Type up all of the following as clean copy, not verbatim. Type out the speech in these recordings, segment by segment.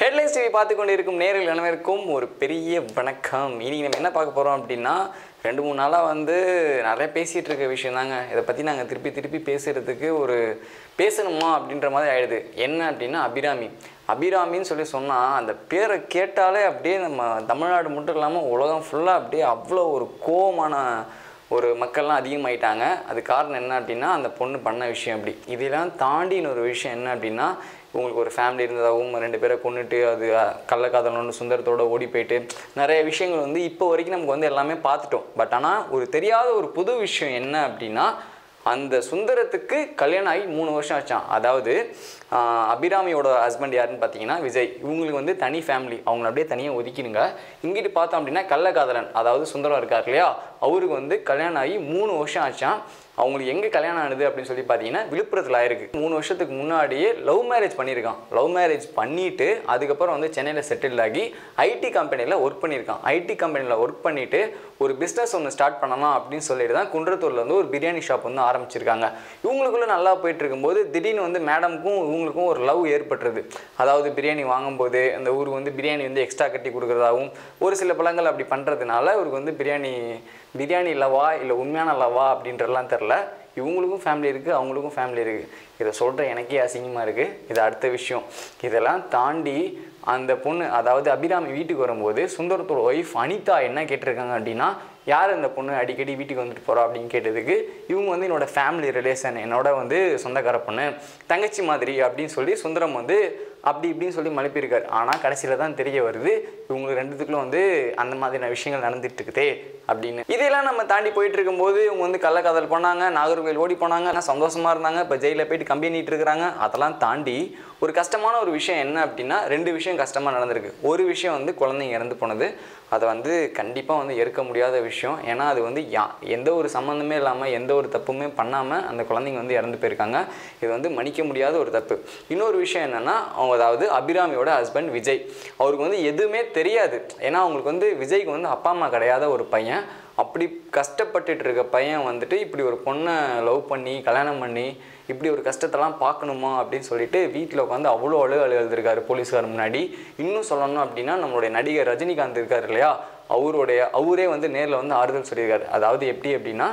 Headlines TV பார்த்து கொண்டு இருக்கும் நேரில் அனைவருக்கும் ஒரு பெரிய வணக்கம். இன்றைக்கி நம்ம என்ன பார்க்க போகிறோம் அப்படின்னா, 2-3 நாளாக வந்து நிறைய பேசிகிட்டு இருக்க விஷயம் தாங்க. இதை பற்றி நாங்கள் திருப்பி பேசுகிறதுக்கு ஒரு பேசணுமா அப்படின்ற மாதிரி ஆகிடுது. என்ன அப்படின்னா, அபிராமி அபிராமின்னு சொன்னால் அந்த பேரை கேட்டாலே அப்படியே நம்ம தமிழ்நாடு மட்டும் இல்லாமல் உலகம் ஃபுல்லாக அப்படியே அவ்வளோ ஒரு கோபமான ஒரு மக்கள்லாம் அதிகமாகிட்டாங்க. அது காரணம் என்ன அப்படின்னா, அந்த பொண்ணு பண்ண விஷயம். அப்படி இதெல்லாம் தாண்டின ஒரு விஷயம் என்ன அப்படின்னா, உங்களுக்கு ஒரு ஃபேமிலி இருந்ததாகவும் 2 பேரை கொண்டுட்டு அது கள்ளக்காதலன்னு சுந்தரத்தோடு ஓடி போயிட்டு நிறைய விஷயங்கள் வந்து இப்போ வரைக்கும் நமக்கு வந்து எல்லாமே பார்த்துட்டோம். பட் ஆனால் ஒரு தெரியாத ஒரு புது விஷயம் என்ன அப்படின்னா, அந்த சுந்தரத்துக்கு கல்யாணம் ஆகி 3 வருஷம் ஆச்சான். அதாவது அபிராமியோட ஹஸ்பண்ட் யாருன்னு பார்த்தீங்கன்னா விஜய். இவங்களுக்கு வந்து தனி ஃபேமிலி, அவங்கள அப்படியே தனியாக ஒதுக்கிடுங்க. இங்கிட்டு பார்த்தோம் அப்படின்னா கள்ளக்காதலன், அதாவது சுந்தரம் இருக்கார் இல்லையா, அவருக்கு வந்து கல்யாணம் ஆகி 3 வருஷம் ஆச்சான். அவங்களுக்கு எங்கே கல்யாணம் ஆனது அப்படின்னு சொல்லி பார்த்தீங்கன்னா விழுப்புரத்தில் ஆயிருக்கு. 3 வருஷத்துக்கு முன்னாடியே லவ் மேரேஜ் பண்ணியிருக்கான். லவ் மேரேஜ் பண்ணிவிட்டு அதுக்கப்புறம் வந்து சென்னையில் செட்டில் ஆகி ஐடி கம்பெனியில் ஒர்க் பண்ணியிருக்கான். ஐடி கம்பெனியில் ஒர்க் பண்ணிவிட்டு ஒரு பிஸ்னஸ் ஒன்று ஸ்டார்ட் பண்ணலாம் அப்படின்னு சொல்லிட்டு தான் குன்றத்தூரில் வந்து ஒரு பிரியாணி ஷாப் வந்து ஆரம்பிச்சிருக்காங்க. இவங்களுக்குள்ளே நல்லா போயிட்டு இருக்கும்போது திடீர்னு வந்து மேடமுக்கும் இவங்களுக்கும் ஒரு லவ் ஏற்பட்டுருது. அதாவது பிரியாணி வாங்கும்போது அந்த ஊருக்கு வந்து பிரியாணி வந்து எக்ஸ்ட்ரா கட்டி கொடுக்குறதாகவும் ஒரு சில பழங்கள் அப்படி பண்ணுறதுனால இவருக்கு வந்து பிரியாணி லவ்வா இல்லை உண்மையான லவ்வா அப்படின்றலாம் தெரில. இவங்களுக்கும் ஃபேமிலி இருக்குது, அவங்களுக்கும் ஃபேமிலி இருக்குது. இதை சொல்கிற எனக்கே அசிங்கமாக இருக்குது. இது அடுத்த விஷயம். இதெல்லாம் தாண்டி அந்த பொண்ணு, அதாவது அபிராமி வீட்டுக்கு வரும்போது சுந்தரத்தோட ஒய்ஃப் அனிதா என்ன கேட்டிருக்காங்க அப்படின்னா, யார் அந்த பொண்ணு அடிக்கடி வீட்டுக்கு வந்துட்டு போகிறா அப்படின்னு கேட்டதுக்கு இவங்க வந்து என்னோடய ஃபேமிலி ரிலேஷன், என்னோட வந்து சொந்தக்கார பொண்ணு, தங்கச்சி மாதிரி அப்படின்னு சொல்லி சுந்தரம் வந்து அப்படி இப்படின்னு சொல்லி மனுப்பியிருக்காரு. ஆனால் கடைசியில் தான் தெரிய வருது இவங்களுக்கு 2த்துக்குள்ள வந்து அந்த மாதிரியான விஷயங்கள் நடந்துட்டு இருக்குதே அப்படின்னு. இதெல்லாம் நம்ம தாண்டி போயிட்டு இருக்கும்போது இவங்க வந்து கள்ளக்காதல் பண்ணாங்க, நாகர்கோயில் ஓடி போனாங்க, ஆனால் சந்தோஷமாக இருந்தாங்க. இப்போ ஜெயிலில் போயிட்டு கம்பெனிட்டு இருக்கிறாங்க. அதெல்லாம் தாண்டி ஒரு கஷ்டமான ஒரு விஷயம் என்ன அப்படின்னா, 2 விஷயம் கஷ்டமாக நடந்திருக்கு. ஒரு விஷயம் வந்து குழந்தைங்க இறந்து போனது. அதை வந்து கண்டிப்பாக வந்து ஏற்க முடியாத விஷயம். ஏன்னா அது வந்து எந்த ஒரு சம்மந்தமே இல்லாமல் எந்த ஒரு தப்புமே பண்ணாமல் அந்த குழந்தைங்க வந்து இறந்து போயிருக்காங்க. இது வந்து மன்னிக்க முடியாத ஒரு தப்பு. இன்னொரு விஷயம் என்னென்னா, அதாவது அபிராமியோட ஹஸ்பண்ட் விஜய், அவருக்கு வந்து எதுவுமே தெரியாது. ஏன்னா அவங்களுக்கு வந்து விஜய்க்கு வந்து அப்பா அம்மா கிடையாத ஒரு பையன். அப்படி கஷ்டப்பட்டுட்டு இருக்க பையன் வந்துட்டு இப்படி ஒரு பொண்ணை லவ் பண்ணி கல்யாணம் பண்ணி இப்படி ஒரு கஷ்டத்தெல்லாம் பார்க்கணுமா அப்படின்னு சொல்லிட்டு வீட்டில் உட்காந்து அவ்வளோ அழுதுருக்காரு போலீஸ்கார் முன்னாடி. இன்னும் சொல்லணும் அப்படின்னா, நம்மளுடைய நடிகர் ரஜினிகாந்த் இருக்கார் இல்லையா, அவரே வந்து நேரில் வந்து ஆறுதல் சொல்லியிருக்காரு. அதாவது எப்படி அப்படின்னா,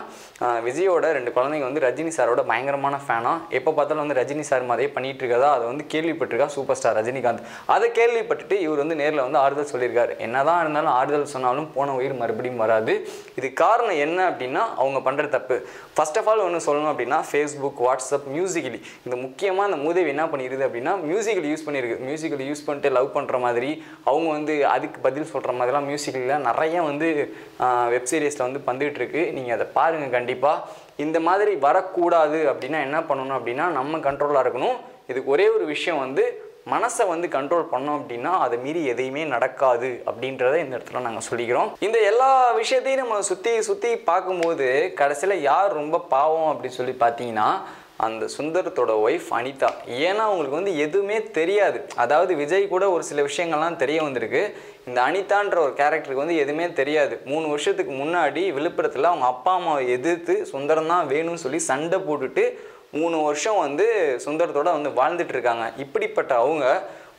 விஜயோட 2 குழந்தைங்க வந்து ரஜினி சாரோட பயங்கரமான ஃபேனாக, எப்போ பார்த்தாலும் வந்து ரஜினி சார் மாதிரியே பண்ணிகிட்டு இருக்கதா அதை வந்து கேள்விப்பட்டிருக்கா சூப்பர் ஸ்டார் ரஜினிகாந்த். அதை கேள்விப்பட்டுட்டு இவர் வந்து நேரில் வந்து ஆறுதல் சொல்லியிருக்காரு. என்ன தான் இருந்தாலும் ஆறுதல் சொன்னாலும் போன உயிர் மறுபடியும் வராது. இது காரணம் என்ன அப்படின்னா, அவங்க பண்ணுற தப்பு. ஃபர்ஸ்ட் ஆஃப் ஆல் ஒன்று சொல்லணும் அப்படின்னா, ஃபேஸ்புக், வாட்ஸ்அப், மியூசிக்கலி இந்த முக்கியமாக அந்த மூதேவி என்ன பண்ணிடுது அப்படின்னா மியூசிக்கல் யூஸ் பண்ணியிருக்கு. மியூசிக்கல் யூஸ் பண்ணிட்டு லவ் பண்ணுற மாதிரி அவங்க வந்து அதுக்கு பதில் சொல்கிற மாதிரிலாம் மியூசிக்கலில் நிறைய வந்து வெப்சீரிஸில் வந்து வந்துகிட்டு இருக்கு. நீங்கள் அதை பாருங்கள். கண்டிப்பாக இந்த மாதிரி வரக்கூடாது அப்படின்னா என்ன பண்ணணும் அப்படின்னா, நம்ம கண்ட்ரோலாக இருக்கணும். இதுக்கு ஒரே ஒரு விஷயம் வந்து, மனசை வந்து கண்ட்ரோல் பண்ணோம் அப்படின்னா அதை மீறி எதையுமே நடக்காது அப்படின்றத இந்த இடத்துல நாங்கள் சொல்லிக்கிறோம். இந்த எல்லா விஷயத்தையும் நம்ம சுற்றி பார்க்கும்போது கடைசியில் யார் ரொம்ப பாவம் அப்படின்னு சொல்லி பார்த்தீங்கன்னா, அந்த சுந்தரத்தோட ஒய்ஃப் அனிதா. ஏன்னா அவங்களுக்கு வந்து எதுவுமே தெரியாது. அதாவது விஜய் கூட ஒரு சில விஷயங்கள்லாம் தெரிய வந்திருக்கு. இந்த அனிதான்ற ஒரு கேரக்டருக்கு வந்து எதுவுமே தெரியாது. 3 வருஷத்துக்கு முன்னாடி விழுப்புரத்தில் அவங்க அப்பா அம்மாவை எதிர்த்து சுந்தரம் தான் வேணும்னு சொல்லி சண்டை போட்டுட்டு 3 வருஷம் வந்து சுந்தரத்தோடு வந்து வாழ்ந்துட்டு இருக்காங்க. இப்படிப்பட்ட அவங்க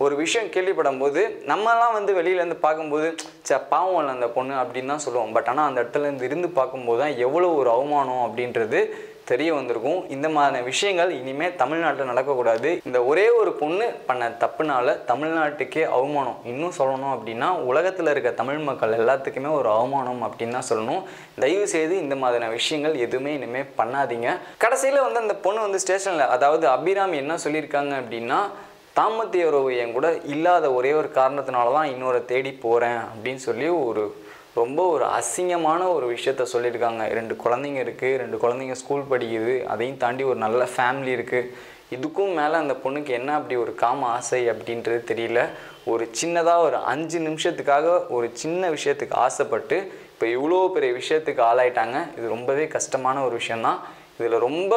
ஒரு விஷயம் கேள்விப்படும் போது நம்மலாம் வந்து வெளியிலேருந்து பார்க்கும்போது பாவம் இல்லை அந்த பொண்ணு அப்படின்னு தான் சொல்லுவோம். பட் ஆனால் அந்த இடத்துலேருந்து இருந்து பார்க்கும்போது தான் எவ்வளோ ஒரு அவமானம் அப்படின்றது தெரிய வந்திருக்கும். இந்த மாதிரியான விஷயங்கள் இனிமேல் தமிழ்நாட்டில் நடக்கக்கூடாது. இந்த ஒரே ஒரு பொண்ணு பண்ண தப்புனால தமிழ்நாட்டுக்கே அவமானம். இன்னும் சொல்லணும் அப்படின்னா உலகத்தில் இருக்க தமிழ் மக்கள் எல்லாத்துக்குமே ஒரு அவமானம் அப்படின்னு தான் சொல்லணும். தயவுசெய்து இந்த மாதிரியான விஷயங்கள் எதுவுமே இனிமேல் பண்ணாதீங்க. கடைசியில் வந்து அந்த பொண்ணு வந்து ஸ்டேஷனில், அதாவது அபிராமி என்ன சொல்லியிருக்காங்க அப்படின்னா, தாம்பத்திய உறவு என் கூட இல்லாத ஒரே ஒரு காரணத்தினால தான் இன்னொரு தேடி போகிறேன் அப்படின்னு சொல்லி ரொம்ப ஒரு அசிங்கமான ஒரு விஷயத்த சொல்லியிருக்காங்க. 2 குழந்தைங்க இருக்குது, 2 குழந்தைங்க ஸ்கூல் படிக்குது, அதையும் தாண்டி ஒரு நல்ல ஃபேமிலி இருக்குது. இதுக்கும் மேலே அந்த பொண்ணுக்கு என்ன அப்படி ஒரு காம ஆசை அப்படின்றது தெரியல. ஒரு சின்னதாக ஒரு 5 நிமிஷத்துக்காக ஒரு சின்ன விஷயத்துக்கு ஆசைப்பட்டு இப்போ இவ்வளோ பெரிய விஷயத்துக்கு ஆளாயிட்டாங்க. இது ரொம்பவே கஷ்டமான ஒரு விஷயந்தான். இதில் ரொம்ப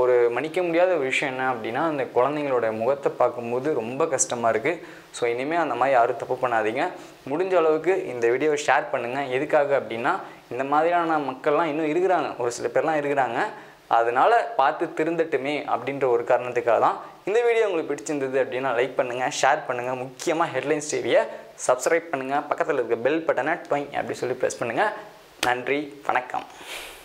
ஒரு மன்னிக்க முடியாத ஒரு விஷயம் என்ன அப்படின்னா, அந்த குழந்தைங்களோட முகத்தை பார்க்கும்போது ரொம்ப கஷ்டமாக இருக்குது. ஸோ இனிமேல் அந்த மாதிரி யாரும் தப்பு பண்ணாதீங்க. முடிஞ்ச அளவுக்கு இந்த வீடியோவை ஷேர் பண்ணுங்கள். எதுக்காக அப்படின்னா, இந்த மாதிரியான மக்கள்லாம் இன்னும் இருக்கிறாங்க, ஒரு சில பேர்லாம் இருக்கிறாங்க. அதனால பார்த்து திருந்தட்டுமே அப்படிங்கற ஒரு காரணத்துக்காக தான் இந்த வீடியோ உங்களுக்கு பிடிச்சிருந்தது அப்படினா லைக் பண்ணுங்க ஷேர் பண்ணுங்க முக்கியமா ஹெட்லைன்ஸ் டிவியை subscribe பண்ணுங்க பக்கத்துல இருக்க bell பட்டனை ட்விங் அப்படி சொல்லி press பண்ணுங்க நன்றி வணக்கம்